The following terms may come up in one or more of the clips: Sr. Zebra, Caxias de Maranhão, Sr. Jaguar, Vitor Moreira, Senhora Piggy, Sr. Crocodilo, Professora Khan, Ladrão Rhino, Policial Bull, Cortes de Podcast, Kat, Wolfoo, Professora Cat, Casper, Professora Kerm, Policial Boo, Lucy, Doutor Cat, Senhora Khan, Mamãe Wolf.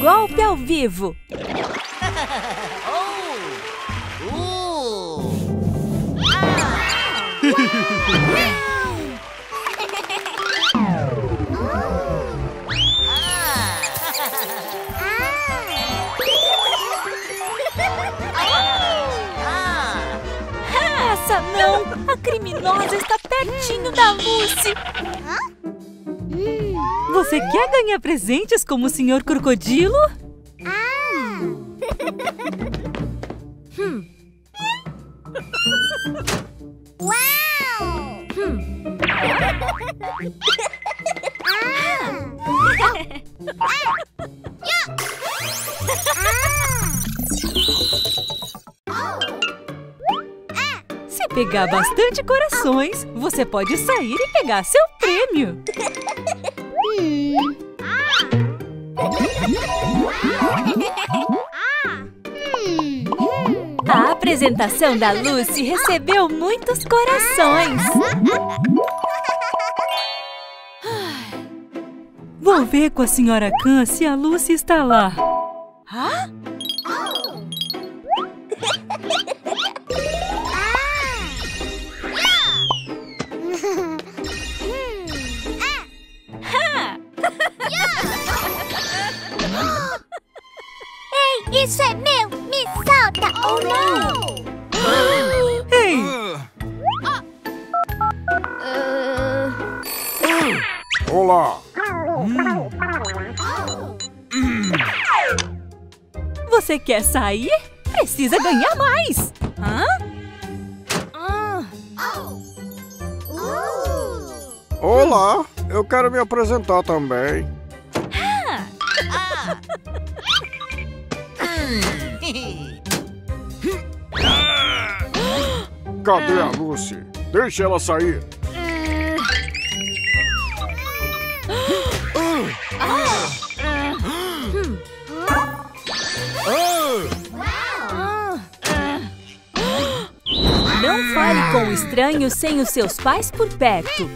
Golpe ao vivo! Essa não! A criminosa está pertinho da Lucy! Você quer ganhar presentes como o Sr. Crocodilo? Uau! Se pegar bastante corações, você pode sair e pegar seu prêmio! A apresentação da Lucy recebeu muitos corações. Vou ver com a Senhora Khan se a Lucy está lá. Hã? Ei, isso é meu! Me solta! Oh, não! Ei! Olá! Você quer sair? Precisa ganhar mais! Hã? Olá! Eu quero me apresentar também. Cadê a Lucy? Deixa ela sair. Não fale com estranhos sem os seus pais por perto.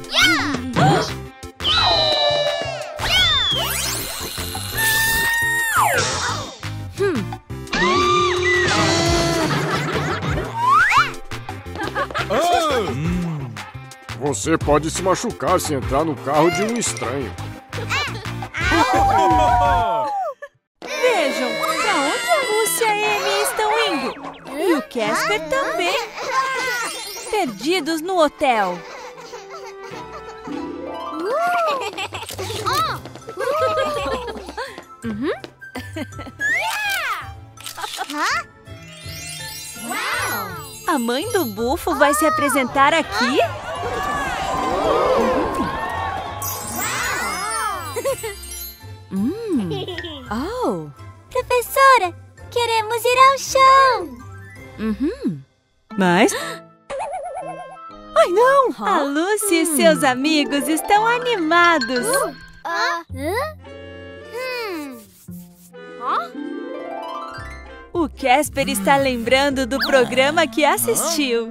Você pode se machucar se entrar no carro de um estranho. Vejam, pra onde a Lucy e a Amy estão indo? E o Casper também. Perdidos no hotel. A mãe do Bufo vai se apresentar aqui? Oh. Professora, queremos ir ao show. Mas... Ai, não! A Lucy e seus amigos estão animados. O Casper está lembrando do programa que assistiu.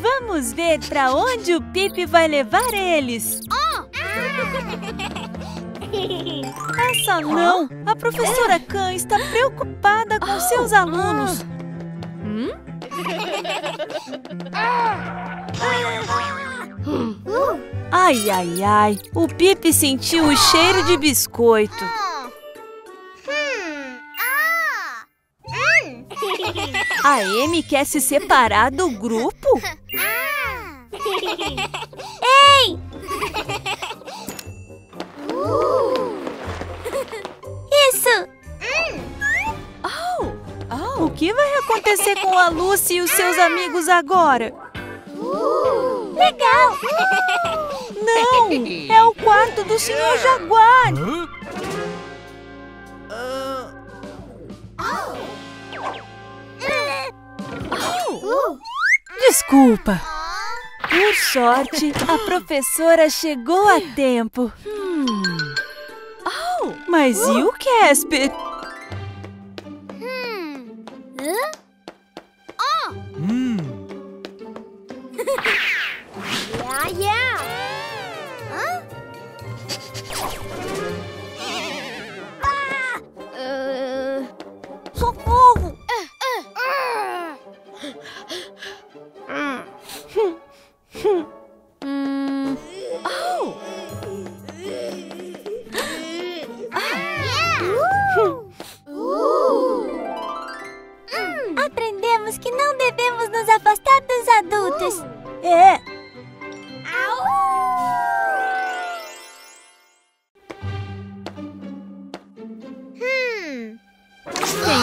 Vamos ver pra onde o Pipi vai levar eles. Essa não! A professora Khan está preocupada com seus alunos. Ai, ai, ai! O Pipi sentiu o cheiro de biscoito. A Amy quer se separar do grupo? Ei! Isso! O que vai acontecer com a Lucy e os seus amigos agora? Legal! Não! É o quarto do Sr. Jaguar! Desculpa! Por sorte, a professora chegou a tempo. Mas e o Casper?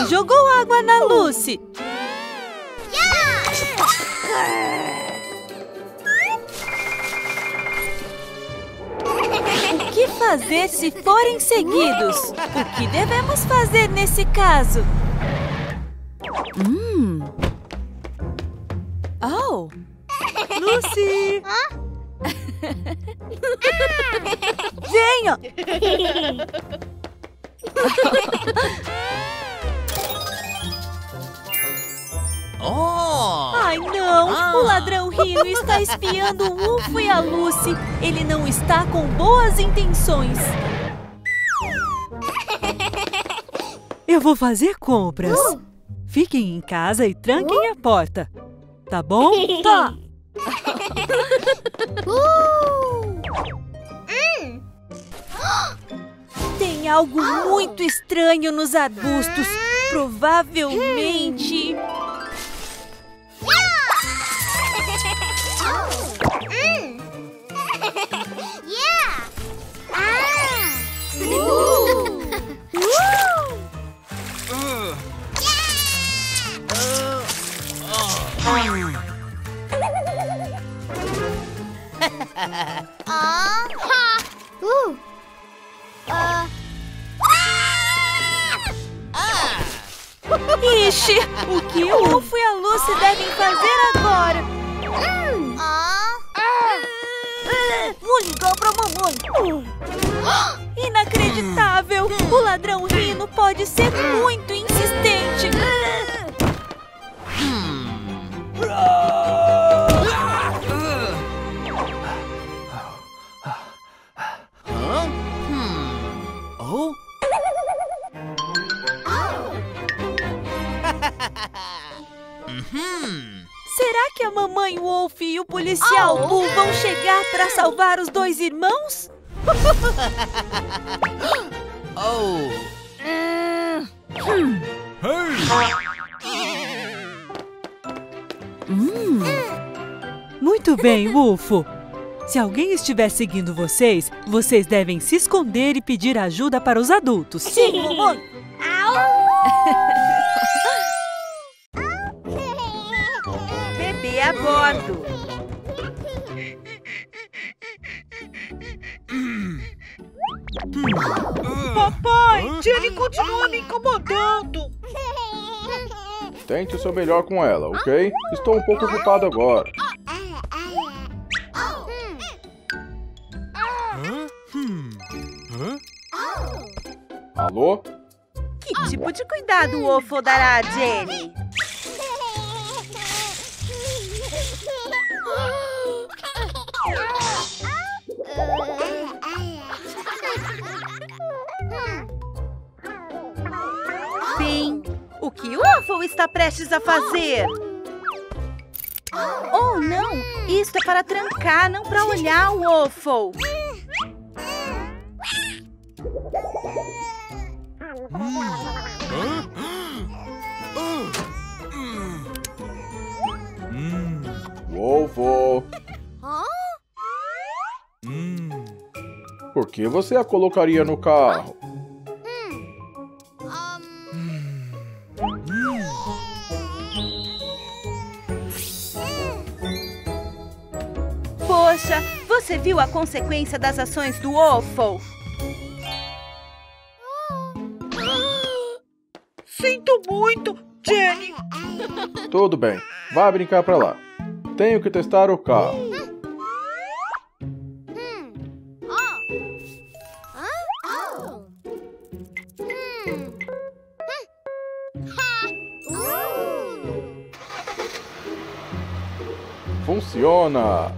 e jogou água na Lucy. O que fazer se forem seguidos? O que devemos fazer nesse caso? Oh! Lucy! Venha! Ai, não! O Ladrão Rhino está espiando o Wolfoo e a Lucy. Ele não está com boas intenções. Eu vou fazer compras. Fiquem em casa e tranquem a porta. Tá bom? Tá! Tem algo muito estranho nos arbustos. Provavelmente... Ixi, o que o Wolfoo e a Lucy devem fazer agora? Vou ligar pra mamãe. Inacreditável! O Ladrão Rhino pode ser muito insistente. Será que a mamãe Wolf e o policial Bull vão chegar para salvar os dois irmãos? Muito bem, Wolfoo. Se alguém estiver seguindo vocês, vocês devem se esconder e pedir ajuda para os adultos. Sim, mamãe. A bordo. Papai, Jenny continua me incomodando. Tente o seu melhor com ela, ok? Estou um pouco ocupado agora. Alô? Que tipo de cuidado o Ofo dará a Jenny? Bem, o que o Wolfoo está prestes a fazer? Oh, não! Isso é para trancar, não para olhar o Wolfoo. Wolfoo! Por que você a colocaria no carro? Poxa, você viu a consequência das ações do Wolfoo? Sinto muito, Jenny. Tudo bem, vá brincar pra lá. Tenho que testar o carro. Funciona!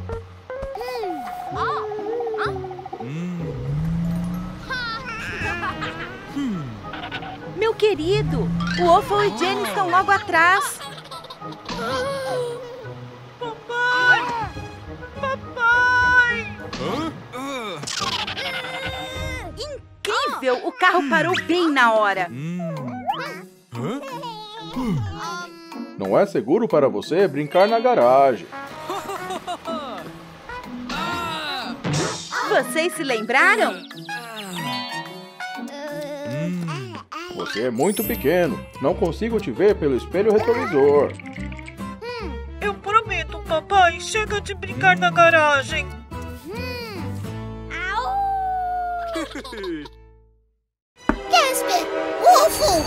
Meu querido, o Wolfoo e Jenny estão logo atrás. Papai! Papai! Incrível! O carro parou bem na hora. Não é seguro para você brincar na garagem. Vocês se lembraram? Você é muito pequeno. Não consigo te ver pelo espelho retrovisor. Eu prometo, papai. Chega de brincar na garagem. Casper! Wolfoo!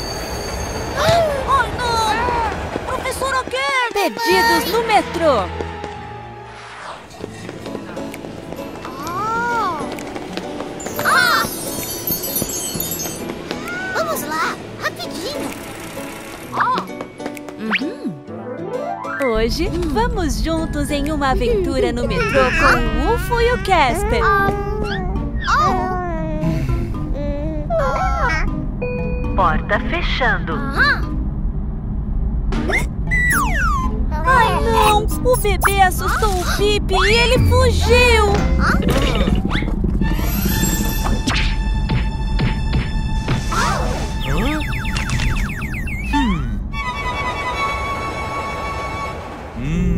Oh, não! Professora Kerm! Pedidos no metrô! Vamos lá! Rapidinho! Hoje, vamos juntos em uma aventura no metrô com o Wolfoo e o Casper! Porta fechando. Ai, não! O bebê assustou o Pipi e ele fugiu!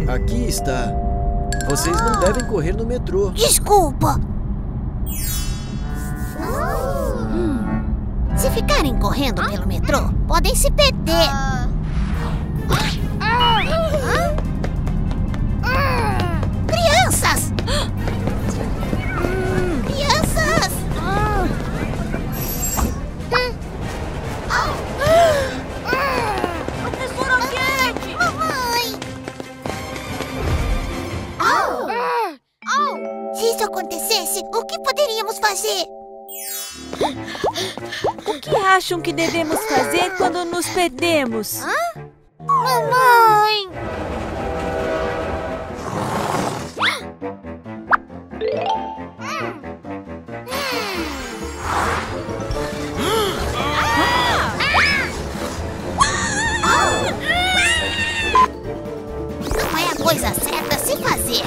Aqui está. Vocês não devem correr no metrô. Desculpa! Se ficarem correndo pelo metrô, podem se perder. Crianças! Crianças! Professora Cat! Mamãe! Se isso acontecesse, o que poderíamos fazer? O que acham que devemos fazer quando nos perdemos? Mamãe! Não é a coisa certa a se fazer.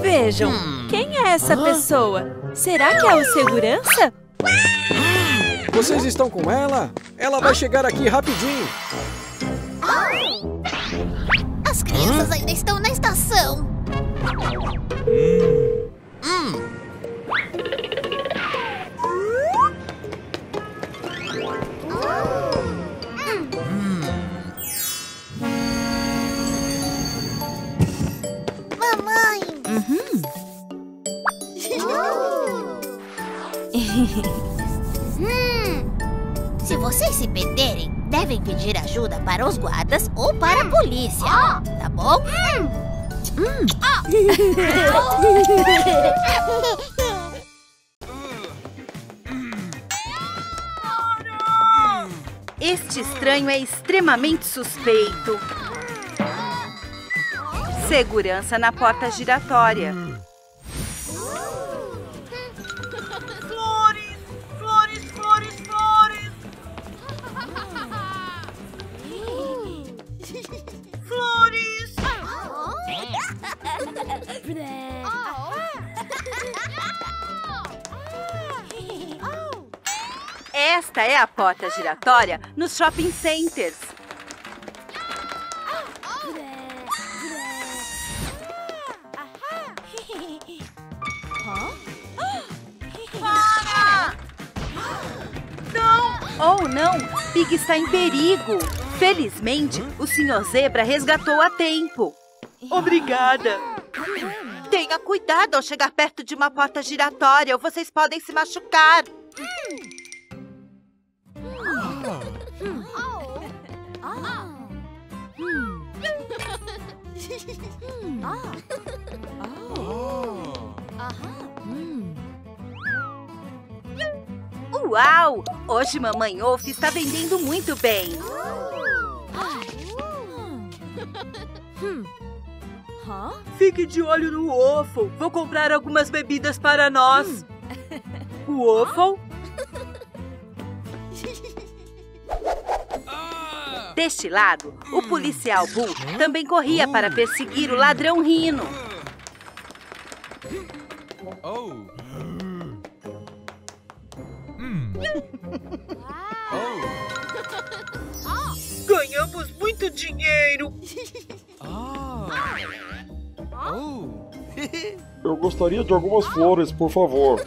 Vejam, quem é essa pessoa? Será que é o segurança? Vocês estão com ela? Ela vai chegar aqui rapidinho. As crianças ainda estão na estação. Se vocês se perderem, devem pedir ajuda para os guardas ou para a polícia, tá bom? Este estranho é extremamente suspeito. Segurança na porta giratória. Esta é a porta giratória nos shopping centers. Para! Não! Oh, não! Piggy está em perigo. Felizmente, o Sr. Zebra resgatou a tempo. Obrigada! Tenha cuidado ao chegar perto de uma porta giratória ou vocês podem se machucar. Uau! Hoje Mamãe Wolf está vendendo muito bem. Fique de olho no Ofo. Vou comprar algumas bebidas para nós. O Ofo? Deste lado, o policial Bull também corria para perseguir o Ladrão Rhino. Ganhamos muito dinheiro. Eu gostaria de algumas flores, por favor.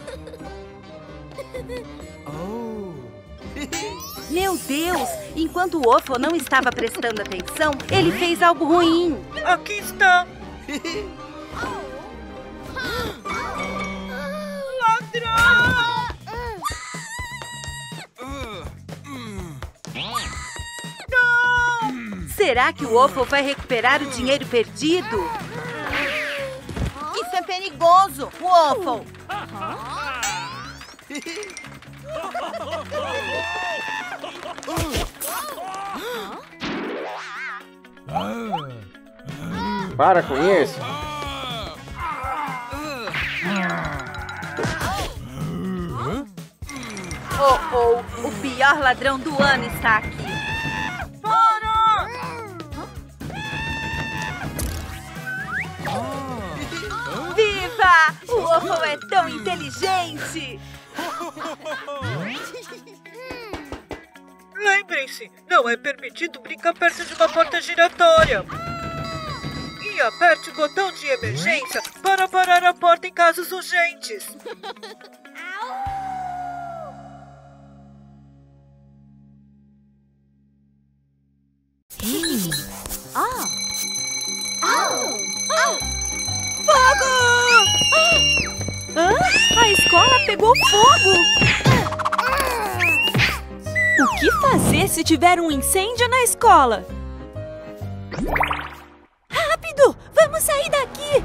Meu Deus! Enquanto o Ofo não estava prestando atenção, ele fez algo ruim. Aqui está! Ladrão! Não! Será que o Ofo vai recuperar o dinheiro perdido? Isso é perigoso, o Ofo! Para com isso! Oh, o pior ladrão do ano está aqui! Para! Viva! O Wolfoo é tão inteligente! Lembrem-se, não é permitido brincar perto de uma porta giratória. E aperte o botão de emergência para parar a porta em casos urgentes. Fogo! A escola pegou fogo! O que fazer se tiver um incêndio na escola? Rápido! Vamos sair daqui!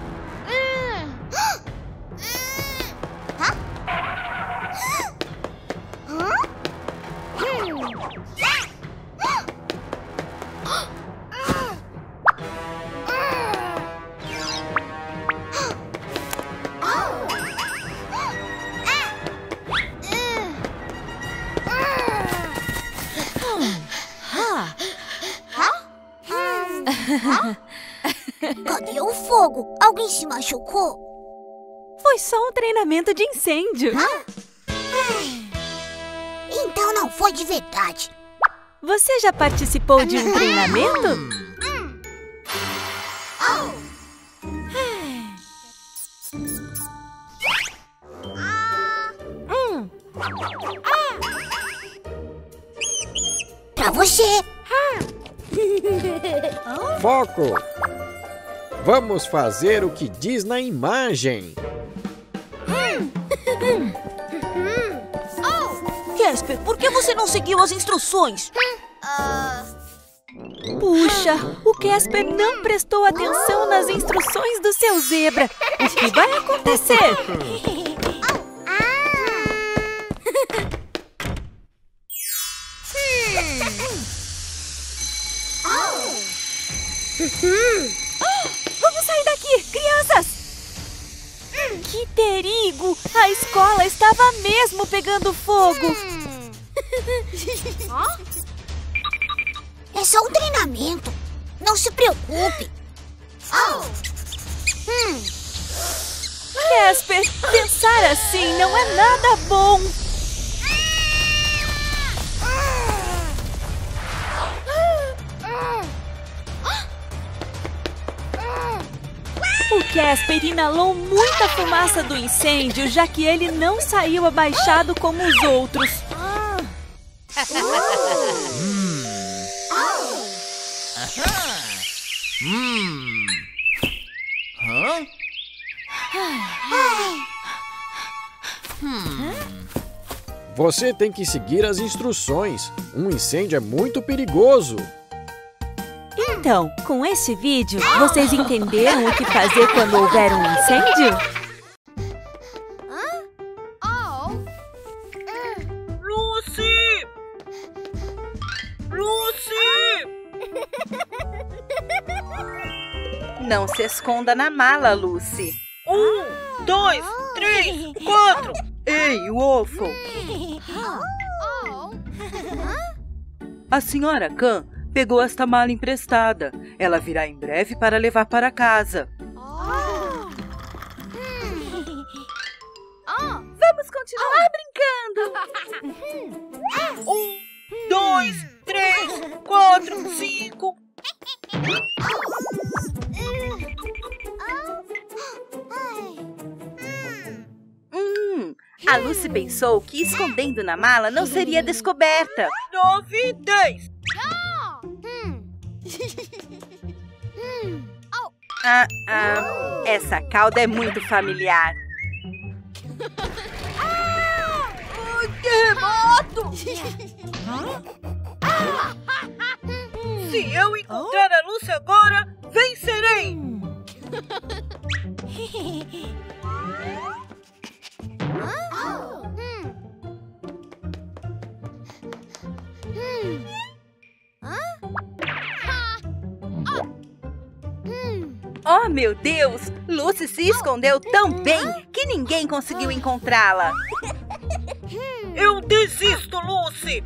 Cadê o fogo? Alguém se machucou? Foi só um treinamento de incêndio. Então não foi de verdade. Você já participou de um treinamento? Pra você. Foco! Vamos fazer o que diz na imagem. Casper, por que você não seguiu as instruções? Puxa, o Casper não prestou atenção nas instruções do seu zebra. O que vai acontecer? Vamos sair daqui, crianças! Que perigo! A escola estava mesmo pegando fogo! É só um treinamento. Não se preocupe. Casper, pensar assim não é nada bom. O Casper inalou muita fumaça do incêndio, já que ele não saiu abaixado como os outros. Você tem que seguir as instruções. Um incêndio é muito perigoso. Então, com este vídeo, vocês entenderam o que fazer quando houver um incêndio? Lucy! Lucy! Não se esconda na mala, Lucy. 1, 2, 3, 4! Ei, Wolfo! A senhora Khan pegou esta mala emprestada. Ela virá em breve para levar para casa. Vamos continuar brincando. 1, 2, 3, 4, 5. A Lucy pensou que escondendo na mala não seria descoberta. 9 e 10. Essa cauda é muito familiar. Terremoto! Se eu encontrar a Lucy agora, vencerei! Oh, meu Deus! Lucy se escondeu tão bem que ninguém conseguiu encontrá-la. Eu desisto, Lucy!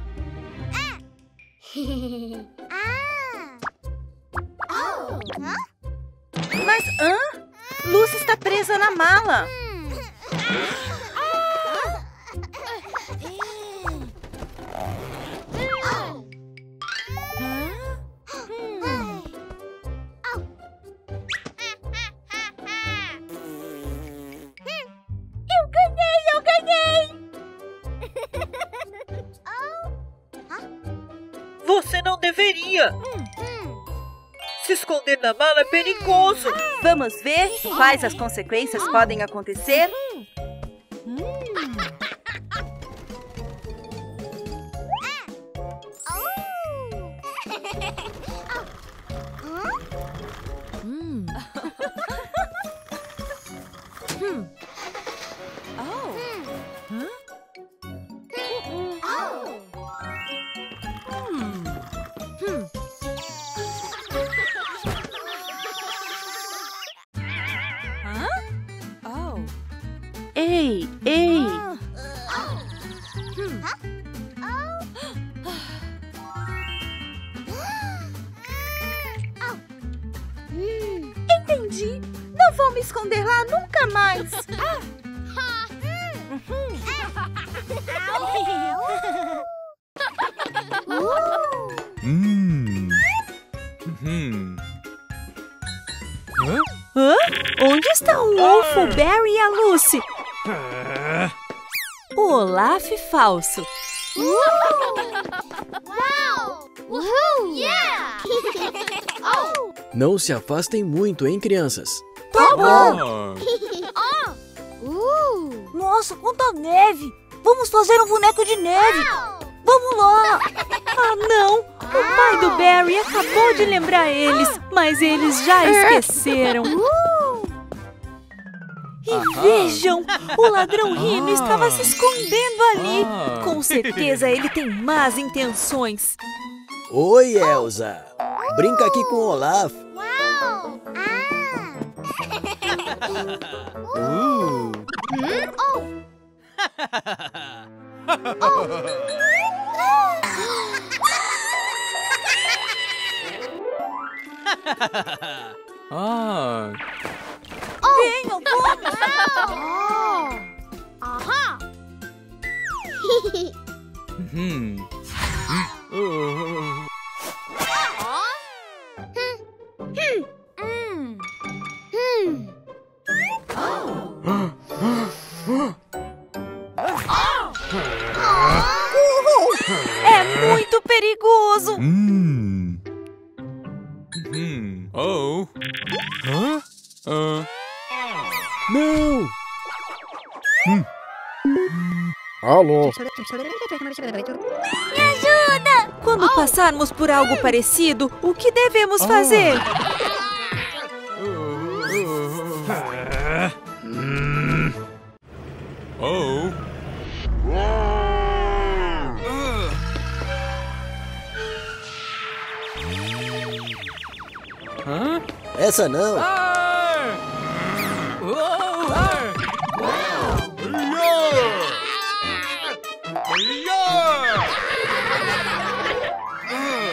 Mas, Lucy está presa na mala! Você não deveria! Se esconder na mala é perigoso! Vamos ver quais as consequências podem acontecer? Onde está o Wolfoo, Barry e a Lucy? O Olaf falso. Não se afastem muito, hein, crianças? Tá bom! Nossa, quanta neve! Vamos fazer um boneco de neve! Vamos lá! Ah, não! O pai do Barry acabou de lembrar eles, mas eles já esqueceram. E vejam! O Ladrão Rhino estava se escondendo ali. Com certeza ele tem más intenções. Oi, Elsa! Brinca aqui com o Olaf. Uau! Venham, vamos! É muito perigoso! Não! Alô? Me ajuda! Quando passarmos por algo parecido, o que devemos fazer? Essa não!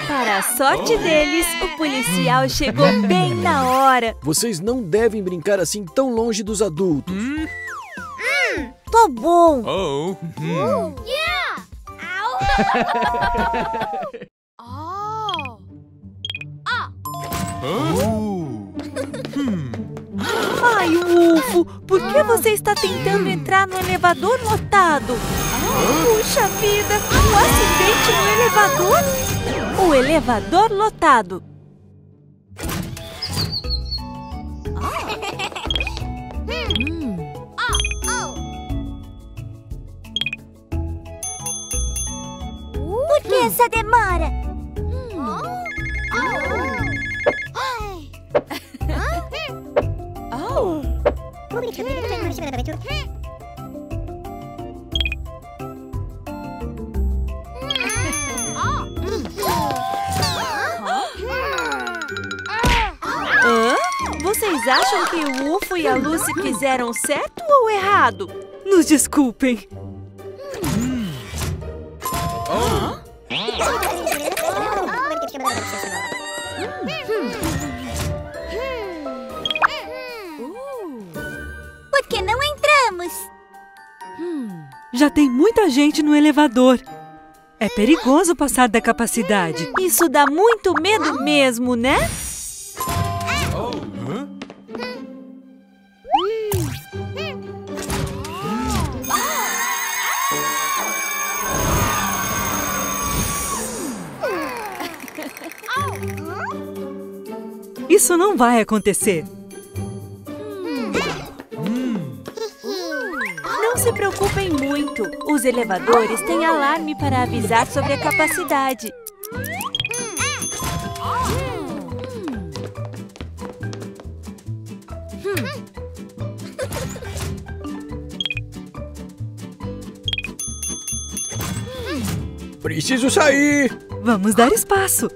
Para a sorte deles, o policial chegou bem na hora. Vocês não devem brincar assim tão longe dos adultos. Tá bom. Ai, Ai, Wolfoo, por que você está tentando entrar no elevador lotado? Puxa vida, um acidente no elevador? O elevador lotado. Por que essa demora? Vocês acham que o Wolfoo e a Lucy fizeram certo ou errado? Nos desculpem. Por que não entramos? Já tem muita gente no elevador. É perigoso passar da capacidade. Isso dá muito medo mesmo, né? Isso não vai acontecer. Não se preocupem muito. Os elevadores têm alarme para avisar sobre a capacidade. Preciso sair. Vamos dar espaço.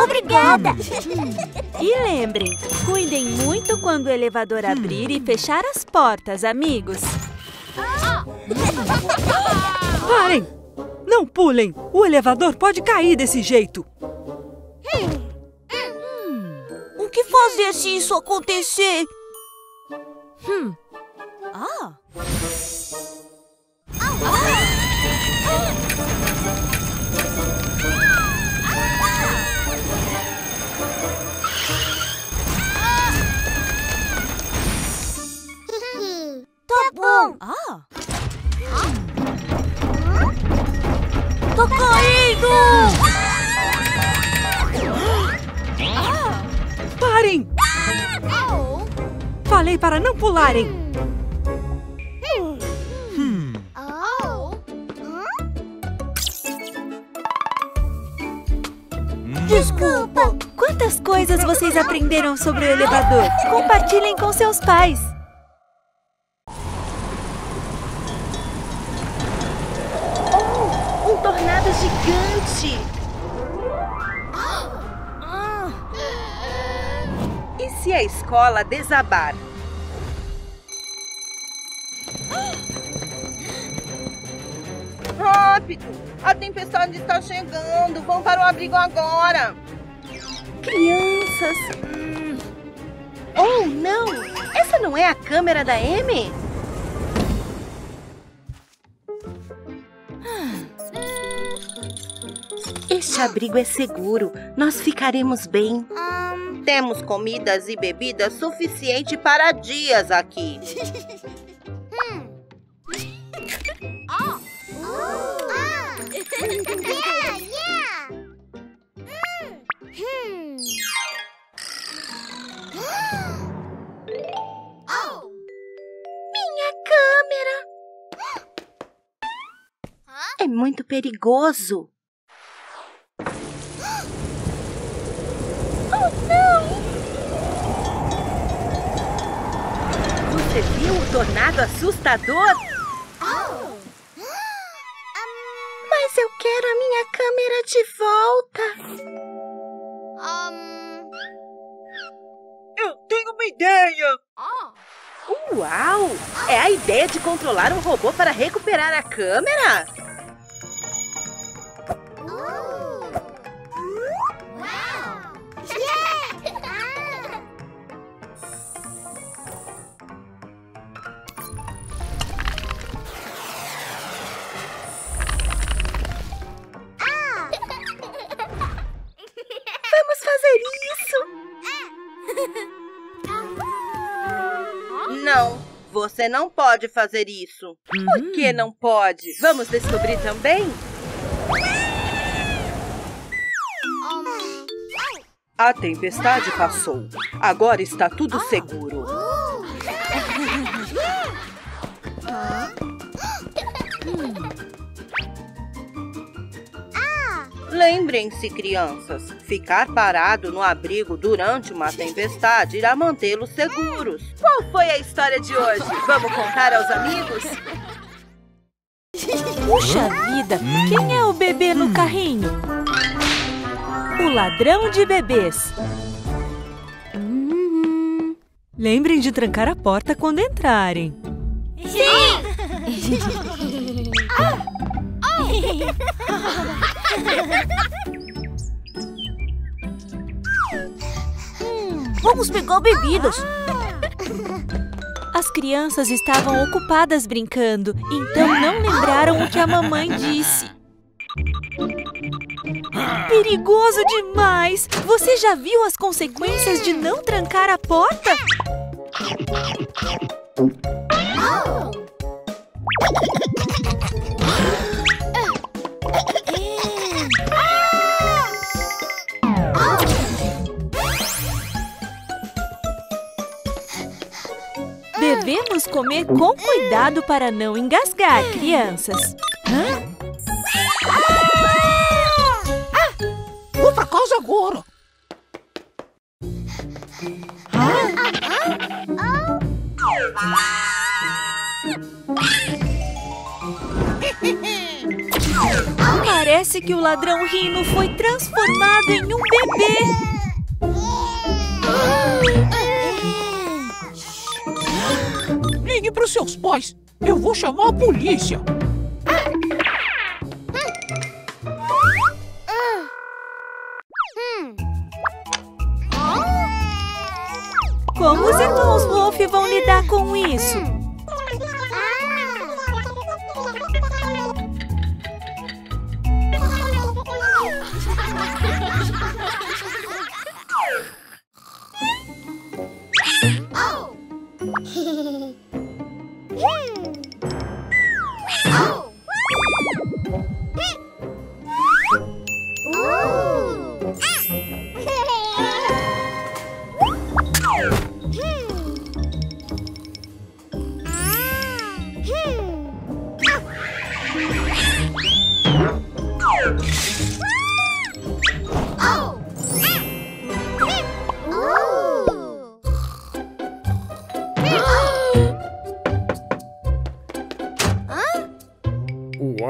Obrigada! E lembrem, cuidem muito quando o elevador abrir e fechar as portas, amigos. Parem! Não pulem! O elevador pode cair desse jeito. O que fazer se isso acontecer? Tô caindo! Parem! Falei para não pularem! Desculpa! Quantas coisas vocês aprenderam sobre o elevador? Compartilhem com seus pais! Gigante! E se a escola desabar? Rápido! A tempestade está chegando! Vão para o abrigo agora! Crianças! Oh, não! Essa não é a câmera da Amy? Este abrigo é seguro. Nós ficaremos bem. Temos comidas e bebidas suficiente para dias aqui. Minha câmera! É muito perigoso. Você viu o tornado assustador? Mas eu quero a minha câmera de volta. Eu tenho uma ideia. Uau! É a ideia de controlar um robô para recuperar a câmera? Você não pode fazer isso. Por que não pode? Vamos descobrir também? A tempestade passou. Agora está tudo seguro. Lembrem-se, crianças, ficar parado no abrigo durante uma tempestade irá mantê-los seguros. Qual foi a história de hoje? Vamos contar aos amigos? Puxa vida, quem é o bebê no carrinho? O ladrão de bebês. Lembrem de trancar a porta quando entrarem. Sim! Vamos pegar bebidas. As crianças estavam ocupadas brincando, então não lembraram o que a mamãe disse. Perigoso demais! Você já viu as consequências de não trancar a porta? Devemos comer com cuidado para não engasgar, crianças. Outra coisa agora. Parece que o ladrão Rhino foi transformado em um bebê. Ligue para os seus pais. Eu vou chamar a polícia. Como os irmãos Wolf vão lidar com isso?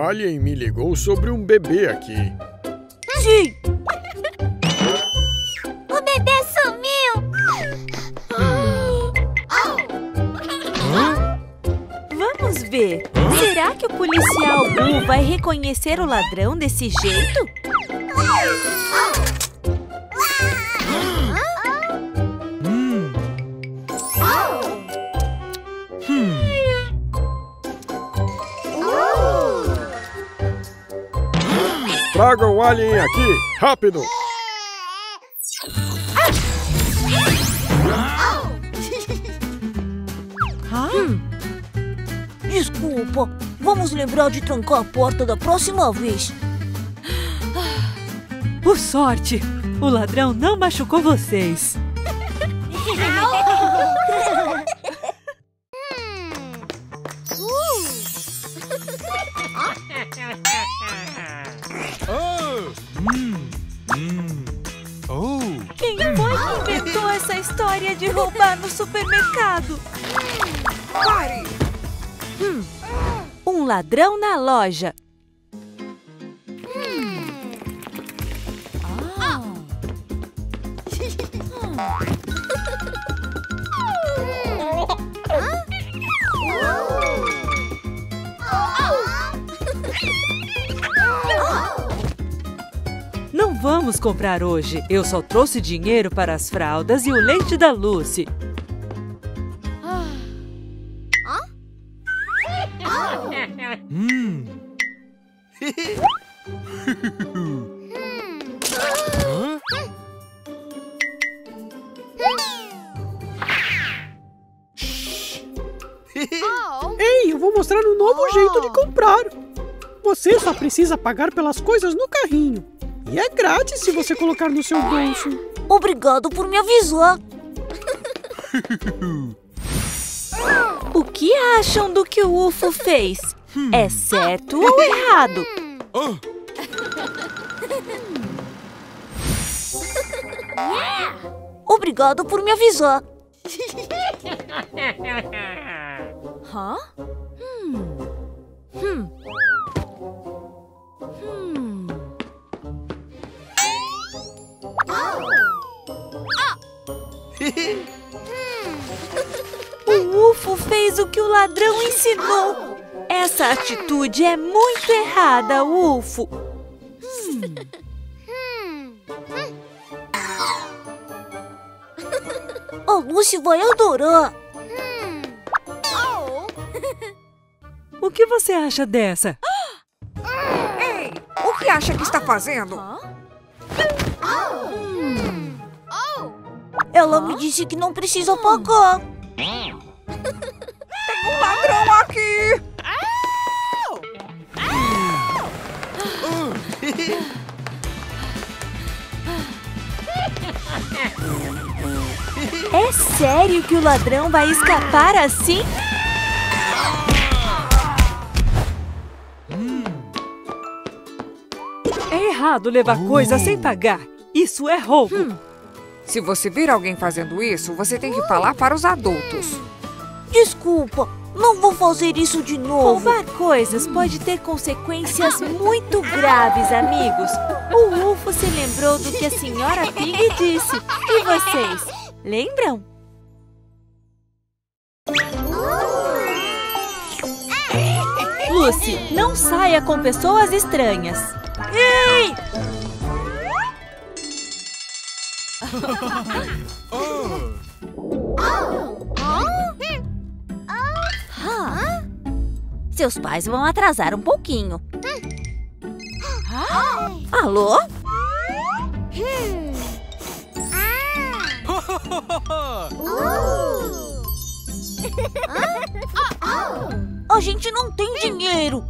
Alguém me ligou sobre um bebê aqui. Sim! O bebê sumiu! Vamos ver. Será que o policial Bull vai reconhecer o ladrão desse jeito? Traga o alien aqui, rápido! Desculpa, vamos lembrar de trancar a porta da próxima vez. Por sorte, o ladrão não machucou vocês. De roubar no supermercado. Pare! Um ladrão na loja. Vamos comprar hoje. Eu só trouxe dinheiro para as fraldas e o leite da Lucy. um jeito de comprar. Você só precisa pagar pelas coisas no carrinho. E é grátis se você colocar no seu bolso. Obrigado por me avisar. O que acham do que o UFO fez? É certo ou errado? Obrigado por me avisar. O UFO fez o que o ladrão ensinou. Essa atitude é muito errada, UFO. A Lucy vai adorar. O que você acha dessa? Ei, o que acha que está fazendo? Ela me disse que não precisa pagar. Tem um ladrão aqui! É sério que o ladrão vai escapar assim? É errado levar coisa sem pagar. Isso é roubo. Se você vir alguém fazendo isso, você tem que falar para os adultos. Desculpa, não vou fazer isso de novo. Roubar coisas pode ter consequências muito graves, amigos. O UFO se lembrou do que a senhora Piggy disse. E vocês, lembram? Lucy, não saia com pessoas estranhas. Ei! Seus pais vão atrasar um pouquinho. Alô? A gente não tem dinheiro.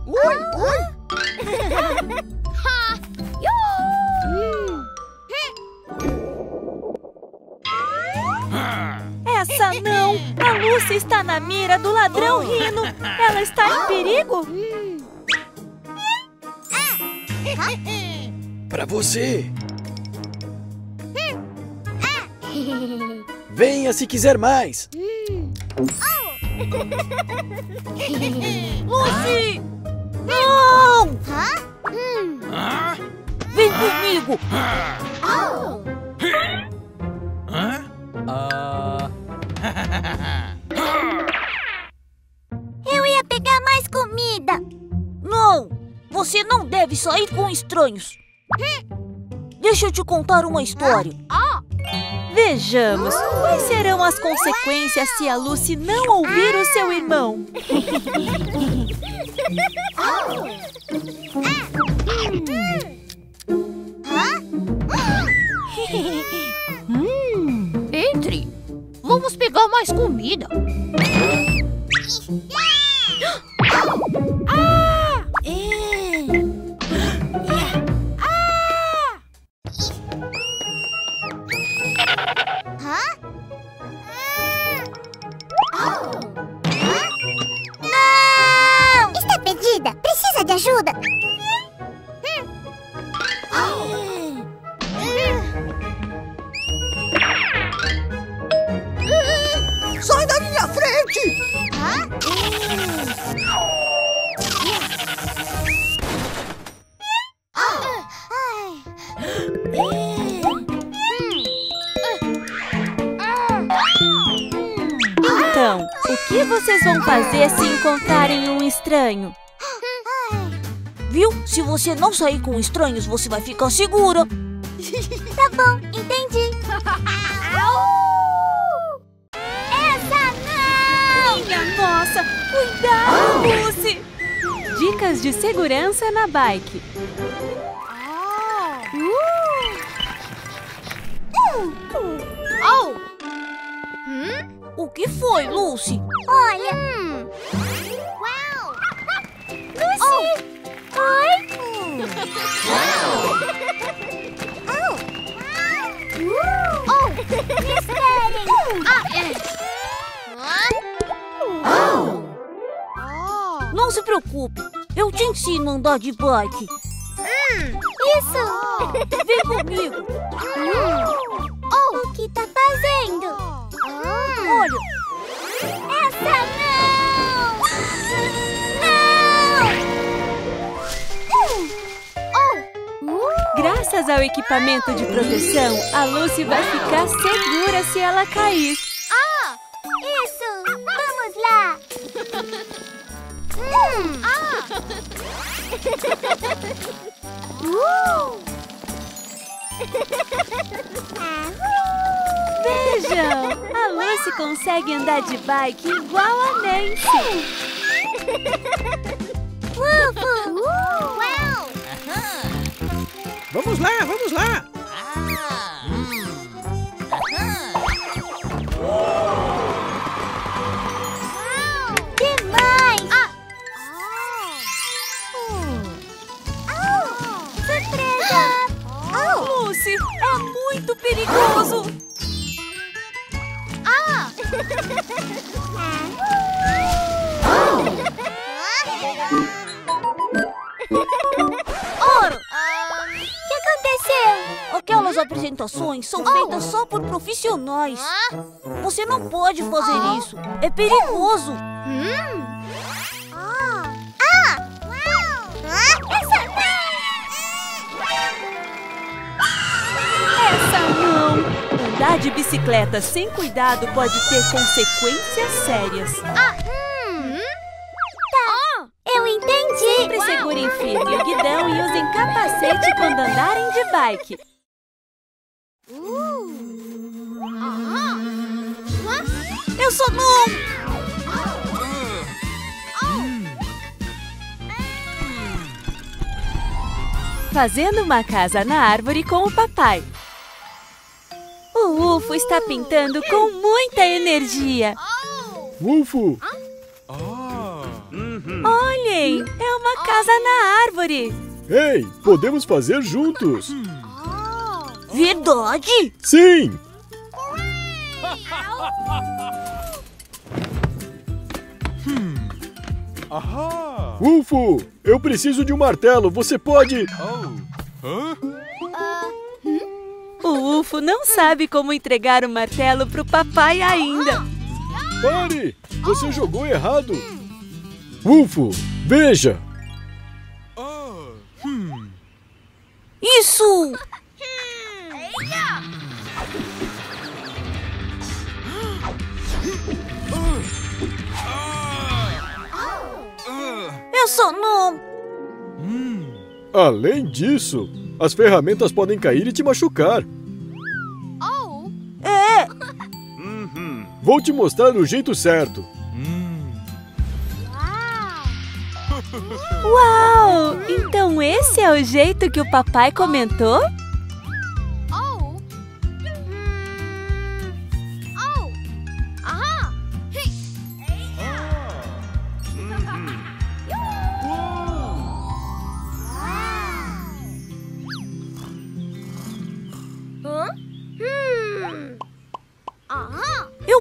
Essa não! A Lucy está na mira do ladrão Rhino! Ela está em perigo? Pra você! Venha se quiser mais! Lucy! Não! Vem comigo! Eu ia pegar mais comida. Não, você não deve sair com estranhos. Deixa eu te contar uma história. Vejamos, quais serão as consequências se a Lucy não ouvir o seu irmão? Entre. Vamos pegar mais comida. Não! Está perdida? Precisa de ajuda? Sai da minha frente! Então, o que vocês vão fazer se encontrarem um estranho? Viu? Se você não sair com estranhos, você vai ficar segura. Tá bom, entendi. Nossa, cuidado, Lucy! Dicas de segurança na bike. O que foi, Lucy? Olha! Não se preocupe, eu te ensino a andar de bike. Isso! Vem comigo! Oh, o que tá fazendo? Olha! Essa não! Não! Graças ao equipamento de proteção, a Lucy vai ficar segura se ela cair. Isso! Vamos lá! Vejam! A Lucy consegue andar de bike igual a Nancy! Vamos lá, vamos lá! Perigoso! Ouro! O que aconteceu? Aquelas apresentações são feitas só por profissionais. Você não pode fazer isso. É perigoso. Andar de bicicleta sem cuidado pode ter consequências sérias. Tá, eu entendi. Sempre segurem firme o guidão e usem capacete quando andarem de bike. Eu sou novo! Fazendo uma casa na árvore com o papai. O Wolfoo está pintando com muita energia. Wolfoo! Olhem, é uma casa na árvore. Ei, podemos fazer juntos. Verdade? Sim! Wolfoo, eu preciso de um martelo. Você pode... O Wolfoo não sabe como entregar o martelo pro papai ainda. Pare! Você jogou errado. Wolfoo, veja! Isso! Eu sou novo. Além disso... as ferramentas podem cair e te machucar. Vou te mostrar o jeito certo. Uau! Então esse é o jeito que o papai comentou?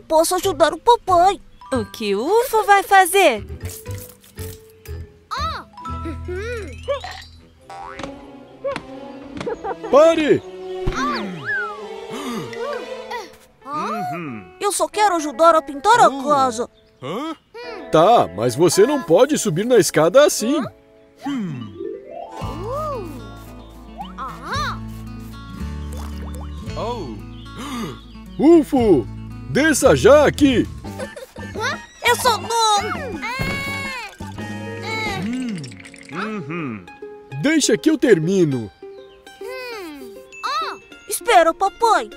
Posso ajudar o papai. O que o Wolfoo vai fazer? Pare! Eu só quero ajudar a pintar a casa. Tá, mas você não pode subir na escada assim. Wolfoo! Desça já aqui! Eu sou novo! Deixa que eu termino! Espera, papai!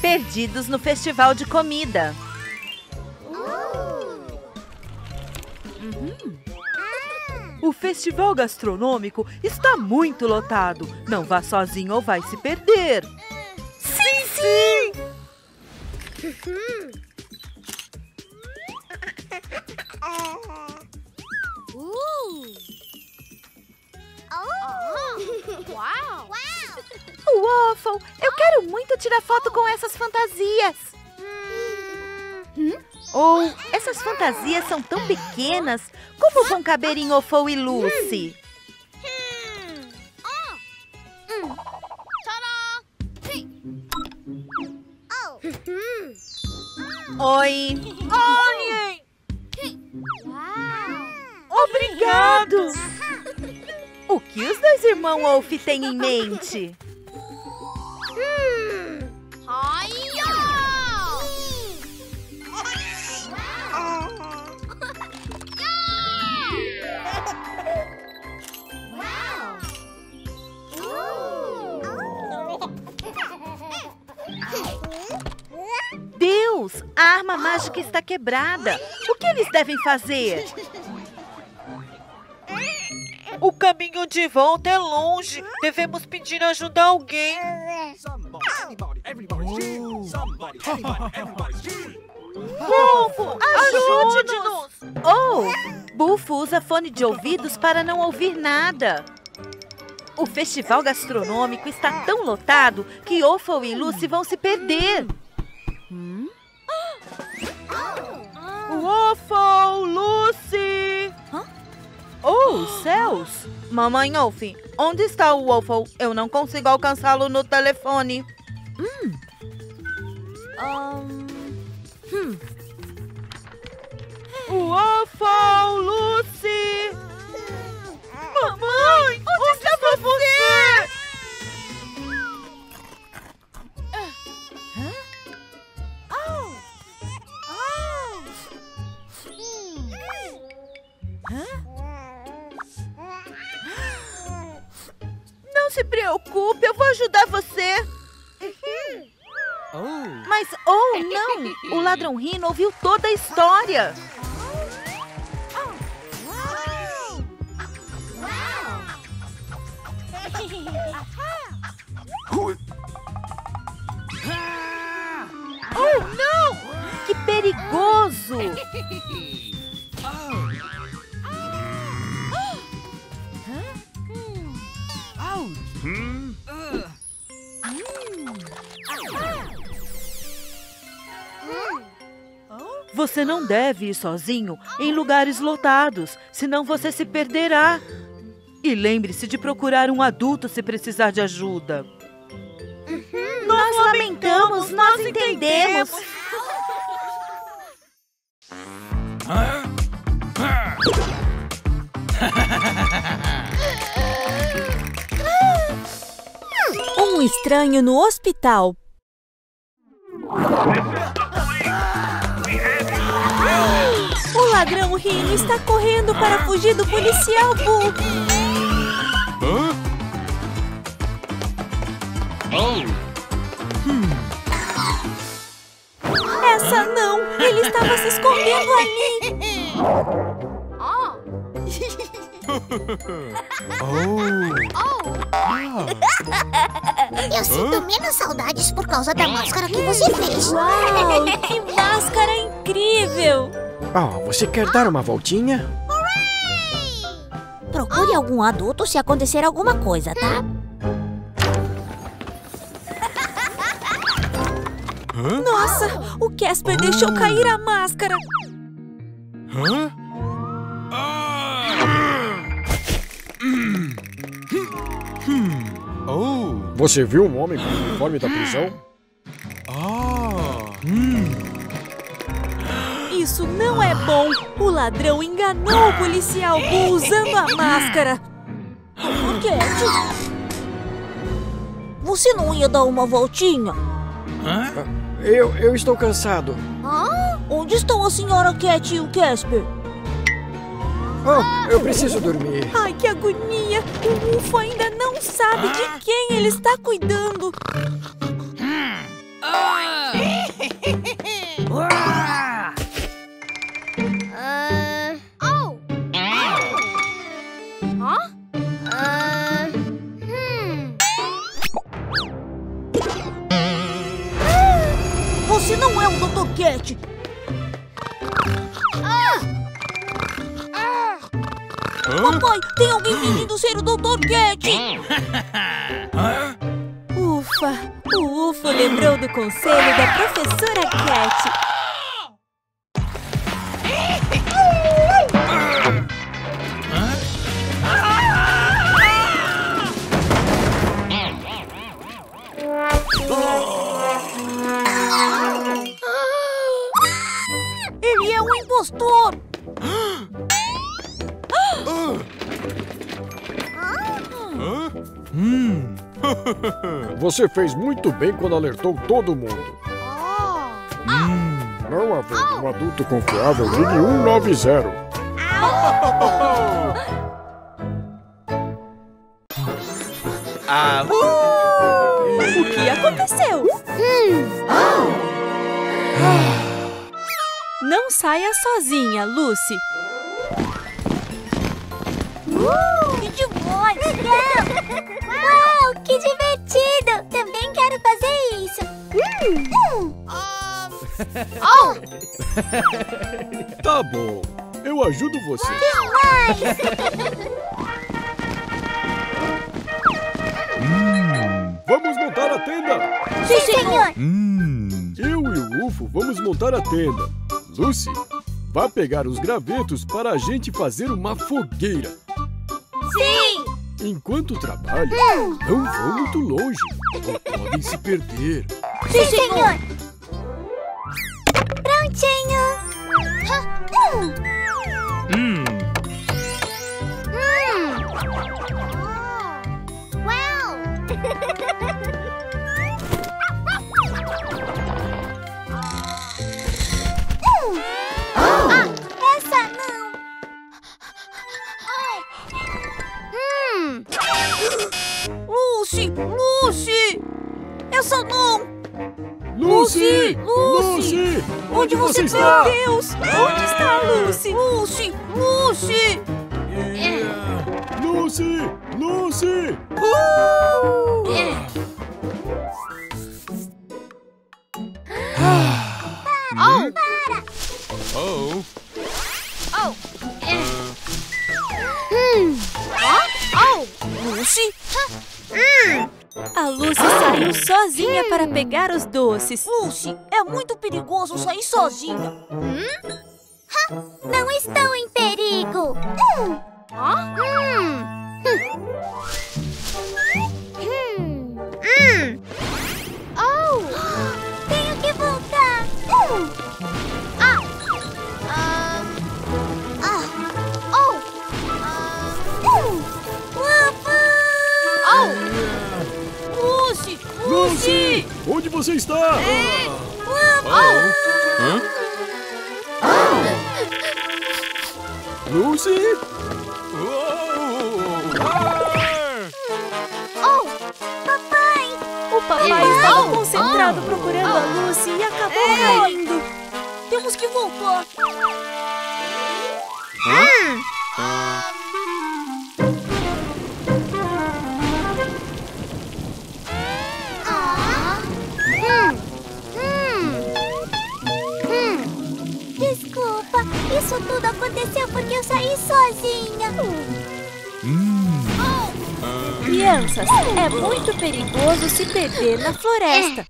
Perdidos no festival de comida. O festival gastronômico está muito lotado. Não vá sozinho ou vai se perder. Sim! Uau! Wolfoo, eu quero muito tirar foto com essas fantasias. Oh, essas fantasias são tão pequenas. Como vão caber em Wolfoo e Lucy? Oi! Oi! Obrigado! O que os dois irmãos Wolf têm em mente? Deus, a arma mágica está quebrada. O que eles devem fazer? O caminho de volta é longe. Devemos pedir ajuda a alguém. Wolfoo, ajude-nos! Oh, Wolfoo usa fone de ouvidos para não ouvir nada. O festival gastronômico está tão lotado que Wolfoo e Lucy vão se perder. Wolfoo, Lucy! Oh, céus! Mamãe Wolf, onde está o Wolfoo? Eu não consigo alcançá-lo no telefone. Wolfoo, Lucy! Mamãe, onde está você? Não se preocupe, eu vou ajudar você. Mas, oh não, o Ladrão Rhino ouviu toda a história. Oh não, que perigoso. Você não deve ir sozinho em lugares lotados, senão você se perderá. E lembre-se de procurar um adulto se precisar de ajuda. Nós lamentamos, nós entendemos. Um estranho no hospital. O Ladrão Rhino está correndo para fugir do policial Bull. Essa não! Ele estava se escondendo ali! Eu sinto menos saudades por causa da máscara que você fez. Uau, que máscara incrível! Você quer dar uma voltinha? Procure algum adulto se acontecer alguma coisa, tá? Nossa, o Casper deixou cair a máscara. Você viu um homem com o uniforme da prisão? Isso não é bom! O ladrão enganou o policial Bull usando a máscara! Cat, você não ia dar uma voltinha? Eu estou cansado. Onde estão a senhora Cat e o Casper? Oh, eu preciso dormir. Ai, que agonia! O Wolfoo ainda não sabe de quem ele está cuidando. Você não é o Doutor Cat. Papai, tem alguém fingindo ser o Doutor Cat. Ufa, o Wolfoo lembrou do conselho da Professora Cat. Você fez muito bem quando alertou todo mundo. Não havendo um adulto confiável, ligue 190. O que aconteceu? Não saia sozinha, Lucy. Que demais! Uau, que divertido! Também quero fazer isso. Tá bom, eu ajudo você. Demais! Vamos montar a tenda! Sim, senhor! Eu e o Wolfoo vamos montar a tenda. Lucy, vá pegar os gravetos para a gente fazer uma fogueira. Sim! Enquanto trabalham, não vão muito longe. Não podem se perder. Sim, senhor! Prontinho! Uau! Essa não! Lucy! Lucy! Essa não! Lucy! Lucy! Onde você está? Meu Deus! Onde está a Lucy? Lucy! Lucy! Lucy! Lucy! Para! Lucy? A Lucy saiu sozinha para pegar os doces. Lucy, é muito perigoso sair sozinha. Não estou em perigo. Tenho que voltar. Lucy! Onde você está? Lucy? Papai! O papai estava concentrado procurando a Lucy e acabou caindo. Temos que voltar. Isso tudo aconteceu porque eu saí sozinha. Crianças, é muito perigoso se perder na floresta.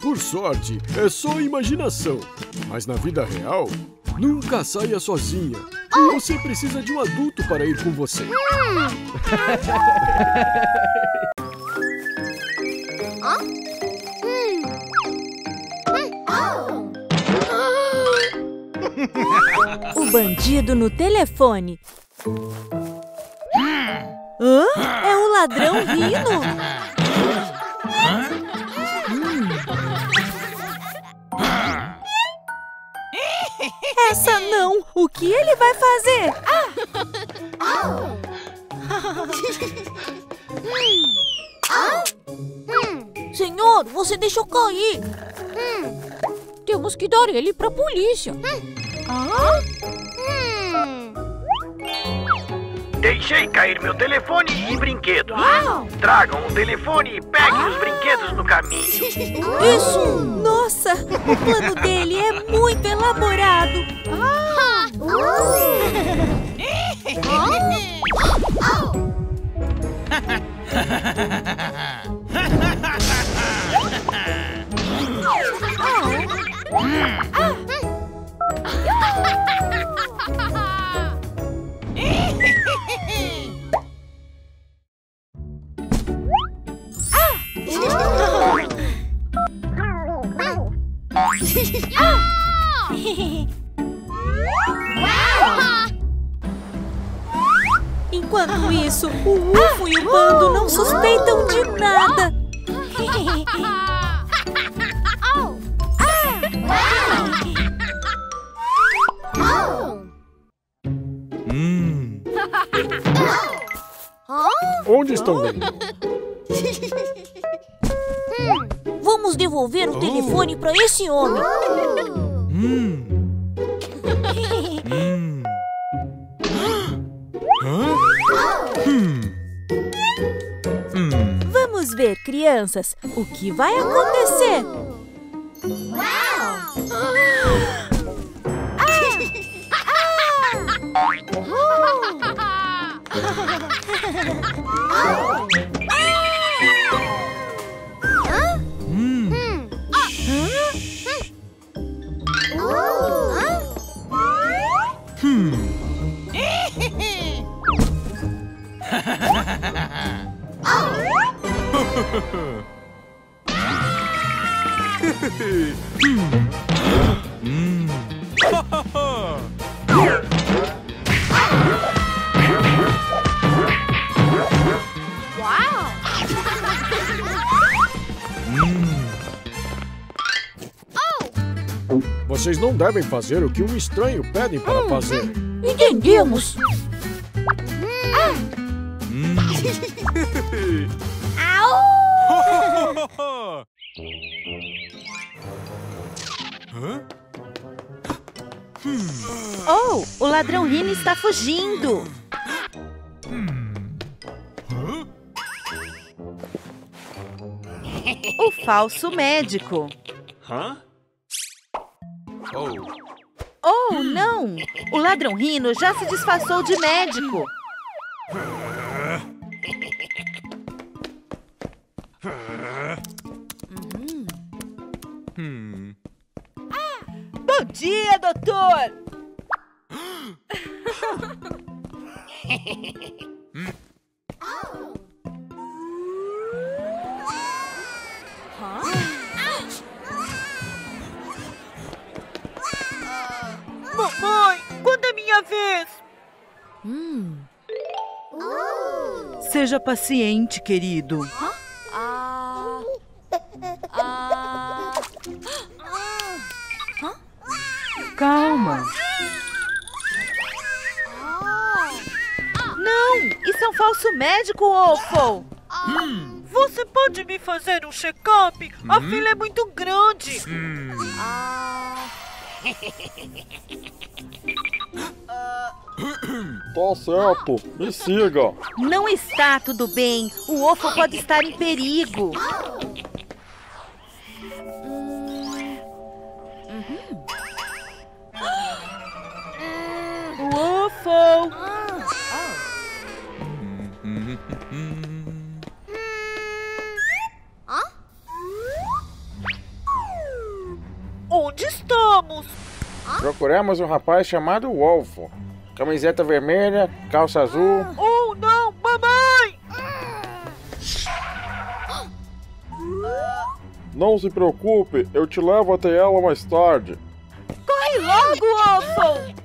Por sorte, é só imaginação. Mas na vida real, nunca saia sozinha. Você precisa de um adulto para ir com você. O bandido no telefone. É o Ladrão Rhino. Essa não! O que ele vai fazer? Ah! Senhor, você deixou cair! Temos que dar ele pra polícia! Deixei cair meu telefone e brinquedos. Tragam o telefone e peguem os brinquedos no caminho. Isso! Nossa! O plano dele é muito elaborado. Enquanto isso, o Wolfoo e o Bando não suspeitam de nada. Onde estão indo? Vamos devolver o telefone para esse homem. Vamos ver, crianças, o que vai acontecer. Vocês não devem fazer o que um estranho pede para fazer. Entendemos. Oh, o Ladrão Rhino está fugindo. O falso médico. Oh, não! O Ladrão Rhino já se disfarçou de médico. Bom dia, doutor! Mamãe, quando é minha vez? Seja paciente, querido. Calma. Não, isso é um falso médico, Wolfoo. Você pode me fazer um check-up? A fila é muito grande. Tá certo, me siga. Não está tudo bem. O Wolfoo pode estar em perigo. Wolfoo. Onde estamos? Procuramos um rapaz chamado Wolfoo. Camiseta vermelha, calça azul. Oh, não, mamãe! Não se preocupe, eu te levo até ela mais tarde. Corre logo, Wolfoo!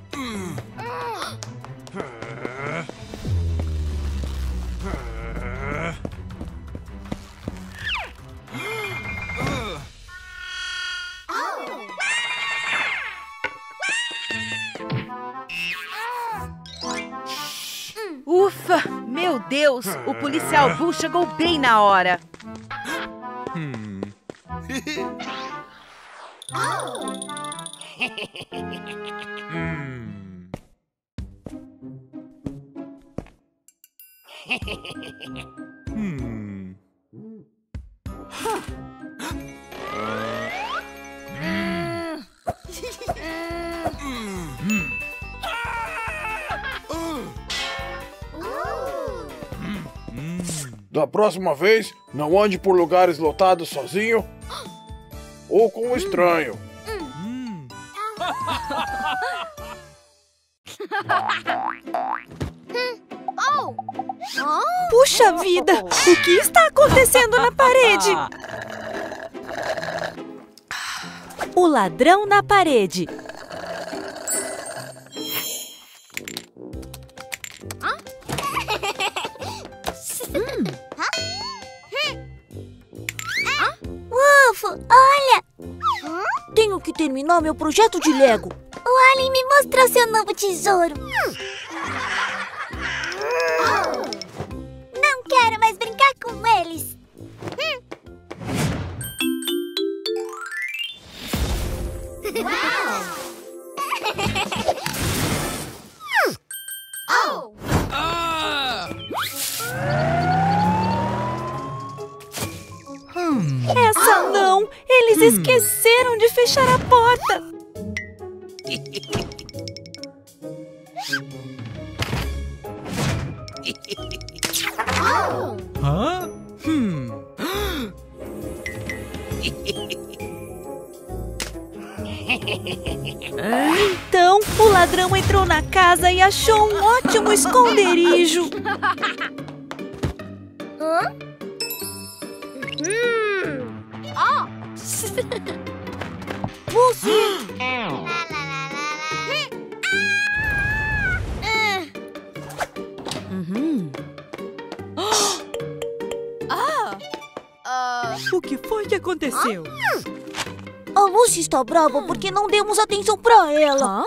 Deus, o policial Bull chegou bem na hora. Da próxima vez, não ande por lugares lotados sozinho ou com um estranho. Puxa vida! O que está acontecendo na parede? O ladrão na parede. Olha! Tenho que terminar meu projeto de Lego. O Alien me mostrou seu novo tesouro. Não quero mais brincar com eles. Essa não! Eles esqueceram de fechar a porta! Então, o ladrão entrou na casa e achou um ótimo esconderijo! Lucy! O que foi que aconteceu? A Lucy está brava porque não demos atenção pra ela.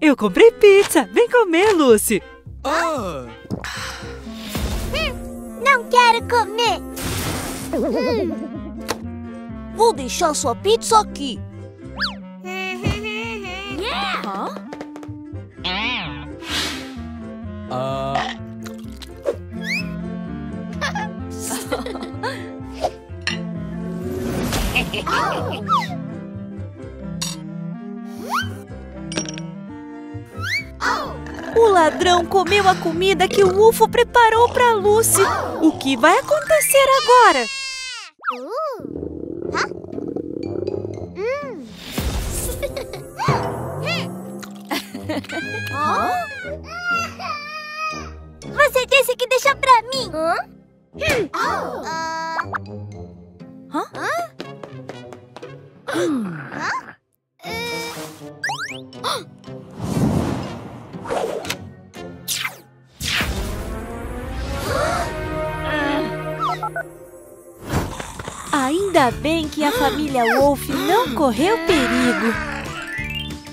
Eu comprei pizza. Vem comer, Lucy. Não quero comer. Vou deixar sua pizza aqui. O ladrão comeu a comida que o Wolfoo preparou para Lucy. O que vai acontecer agora? Você disse que deixou pra mim. Ainda bem que a família Wolf não correu perigo.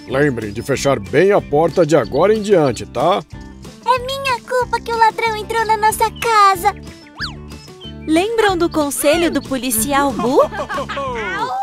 Lembrem de fechar bem a porta de agora em diante, tá? É minha culpa que o ladrão entrou na nossa casa. Lembram do conselho do policial Boo?